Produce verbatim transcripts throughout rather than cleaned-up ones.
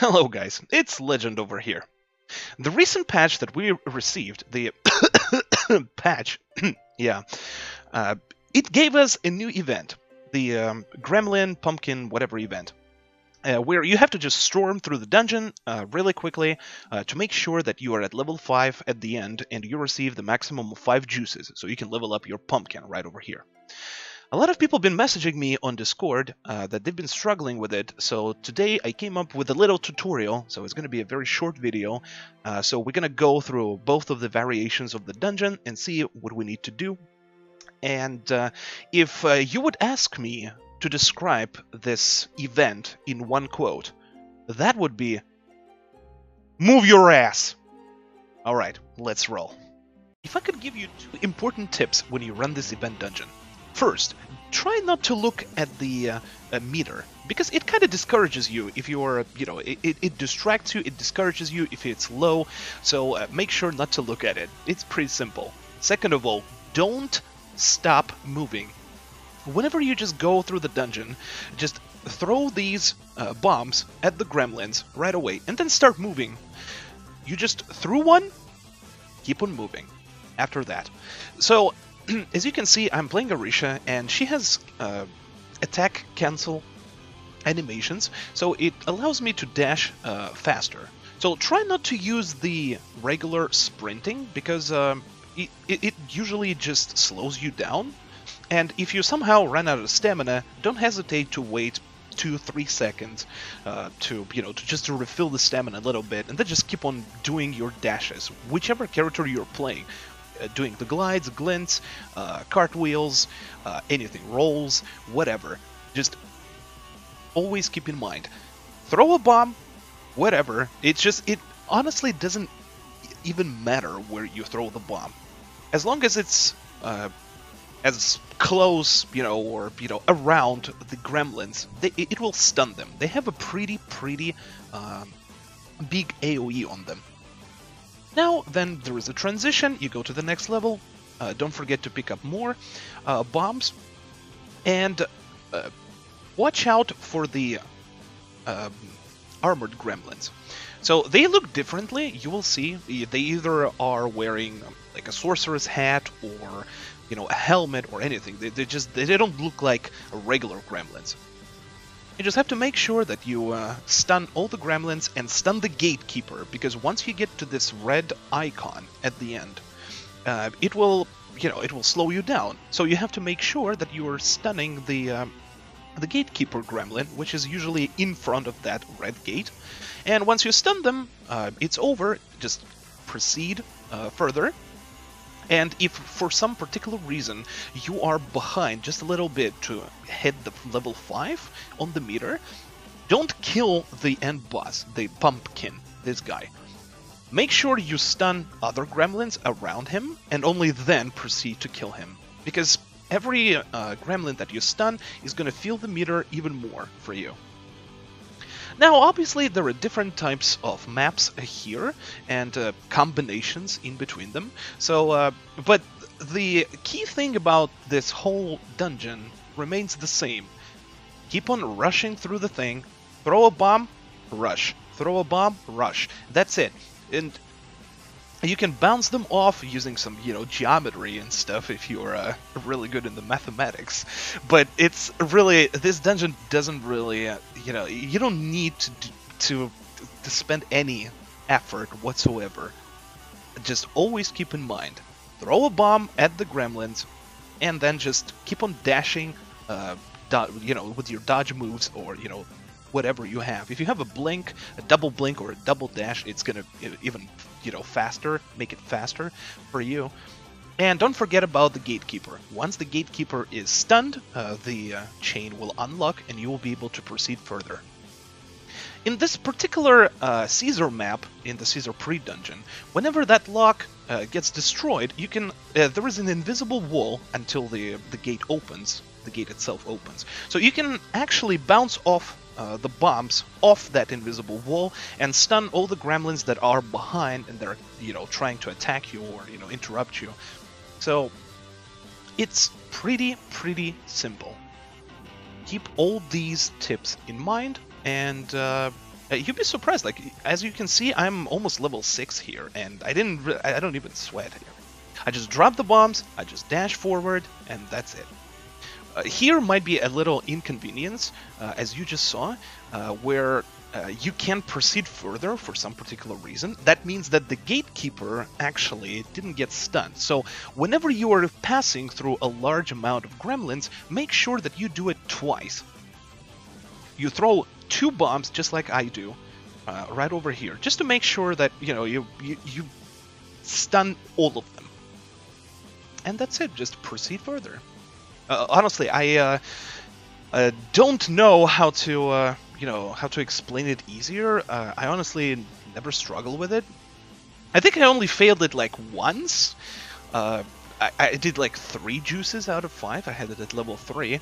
Hello guys, it's Legend over here. The recent patch that we received, the patch, yeah, uh, it gave us a new event, the um, Gremlin, Pumpkin, whatever event, uh, where you have to just storm through the dungeon uh, really quickly uh, to make sure that you are at level five at the end and you receive the maximum of five juices, so you can level up your pumpkin right over here. A lot of people have been messaging me on Discord uh, that they've been struggling with it, so today I came up with a little tutorial, so it's going to be a very short video. Uh, so we're going to go through both of the variations of the dungeon and see what we need to do. And uh, if uh, you would ask me to describe this event in one quote, that would be, move your ass! Alright, let's roll. If I could give you two important tips when you run this event dungeon. First, try not to look at the uh, uh, meter, because it kind of discourages you if you are, you know, it, it, it distracts you, it discourages you if it's low, so uh, make sure not to look at it. It's pretty simple. Second of all, don't stop moving. Whenever you just go through the dungeon, just throw these uh, bombs at the gremlins right away, and then start moving. You just threw one, keep on moving after that. So, as you can see, I'm playing Arisha, and she has uh, attack cancel animations, so it allows me to dash uh, faster. So try not to use the regular sprinting, because um, it, it usually just slows you down. And if you somehow run out of stamina, don't hesitate to wait two, three seconds uh, to, you know, to just to refill the stamina a little bit, and then just keep on doing your dashes, whichever character you're playing. Doing the glides, glints, uh, cartwheels, uh, anything, rolls, whatever. Just always keep in mind, throw a bomb, whatever. It's just, it honestly doesn't even matter where you throw the bomb, as long as it's uh, as close, you know, or you know, around the gremlins. They, it will stun them. They have a pretty, pretty uh, big AoE on them. Now, then there is a transition, you go to the next level, uh, don't forget to pick up more uh, bombs, and uh, watch out for the uh, armored gremlins. So they look differently, you will see, they either are wearing like a sorcerer's hat or, you know, a helmet or anything. They, they just they don't look like regular gremlins. You just have to make sure that you uh, stun all the gremlins and stun the gatekeeper, because once you get to this red icon at the end, uh, it will, you know, it will slow you down. So you have to make sure that you are stunning the um, the gatekeeper gremlin, which is usually in front of that red gate. And once you stun them, uh, it's over. Just proceed uh, further. And if for some particular reason you are behind just a little bit to hit the level five on the meter, don't kill the end boss, the pumpkin, this guy. Make sure you stun other gremlins around him, and only then proceed to kill him. Because every uh, gremlin that you stun is going to feel the meter even more for you. Now, obviously, there are different types of maps here, and uh, combinations in between them. So, uh, but the key thing about this whole dungeon remains the same. Keep on rushing through the thing, throw a bomb, rush, throw a bomb, rush. That's it. And you can bounce them off using some, you know, geometry and stuff if you're uh, really good in the mathematics. But it's really, this dungeon doesn't really, uh, you know, you don't need to, to, to spend any effort whatsoever. Just always keep in mind, throw a bomb at the gremlins, and then just keep on dashing, uh, do, you know, with your dodge moves or, you know, whatever you have. If you have a blink, a double blink, or a double dash, it's gonna even, you know, faster, make it faster for you. And don't forget about the gatekeeper. Once the gatekeeper is stunned, uh, the uh, chain will unlock and you will be able to proceed further. In this particular uh, Caesar map, in the Caesar pre-dungeon, whenever that lock uh, gets destroyed, you can uh, there is an invisible wall until the the gate opens, the gate itself opens. So you can actually bounce off Uh, the bombs off that invisible wall and stun all the gremlins that are behind and they're, you know, trying to attack you or, you know, interrupt you. So it's pretty, pretty simple. Keep all these tips in mind, and uh, Uh, you'd be surprised. Like, as you can see, I'm almost level six here, and I didn't. Re I don't even sweat here. I just drop the bombs. I just dash forward, and that's it. Uh, here might be a little inconvenience, uh, as you just saw, uh, where uh, you can't proceed further for some particular reason. That means that the gatekeeper actually didn't get stunned. So whenever you are passing through a large amount of gremlins, make sure that you do it twice. You throw two bombs, just like I do, uh, right over here, just to make sure that, you know, you, you, you stun all of them. And that's it, just proceed further. Uh, honestly, I uh, uh, don't know how to, uh, you know, how to explain it easier. Uh, I honestly never struggle with it. I think I only failed it like once. Uh, I, I did like three juices out of five. I had it at level three,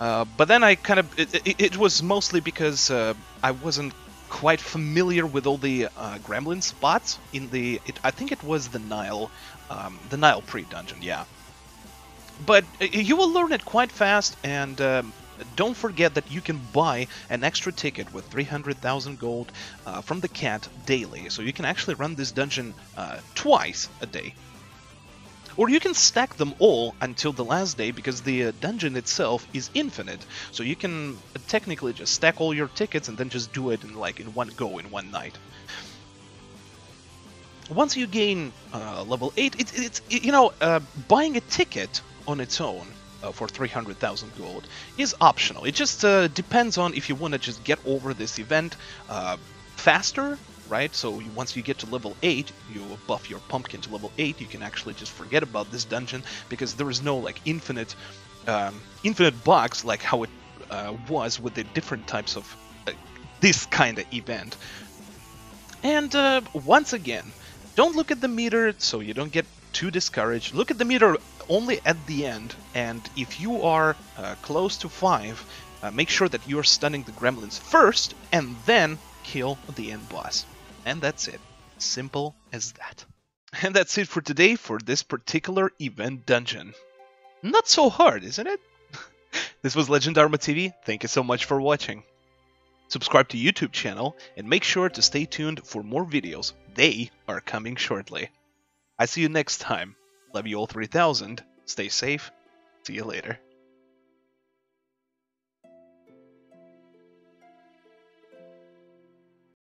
uh, but then I kind of it, it, it was mostly because uh, I wasn't quite familiar with all the uh, gremlin spots in the. It, I think it was the Nile, um, the Nile pre-dungeon. Yeah. But you will learn it quite fast, and um, don't forget that you can buy an extra ticket with three hundred thousand gold uh, from the cat daily. So you can actually run this dungeon uh, twice a day. Or you can stack them all until the last day, because the uh, dungeon itself is infinite. So you can technically just stack all your tickets and then just do it in like in one go, in one night. Once you gain uh, level eight, it, it's, it, you know, uh, buying a ticket on its own uh, for three hundred thousand gold is optional. It just uh, depends on if you want to just get over this event uh, faster, right? So you, once you get to level eight, you buff your pumpkin to level eight, you can actually just forget about this dungeon, because there is no like infinite um, infinite bugs like how it uh, was with the different types of uh, this kind of event. And uh, once again, don't look at the meter so you don't get too discouraged. Look at the meter only at the end, and if you are uh, close to five, uh, make sure that you're stunning the gremlins first and then kill the end boss. And that's it. Simple as that. And that's it for today for this particular event dungeon. Not so hard, isn't it? This was Legend Arma T V. Thank you so much for watching. Subscribe to YouTube channel and make sure to stay tuned for more videos. They are coming shortly. I see you next time. Love you all three thousand. Stay safe. See you later.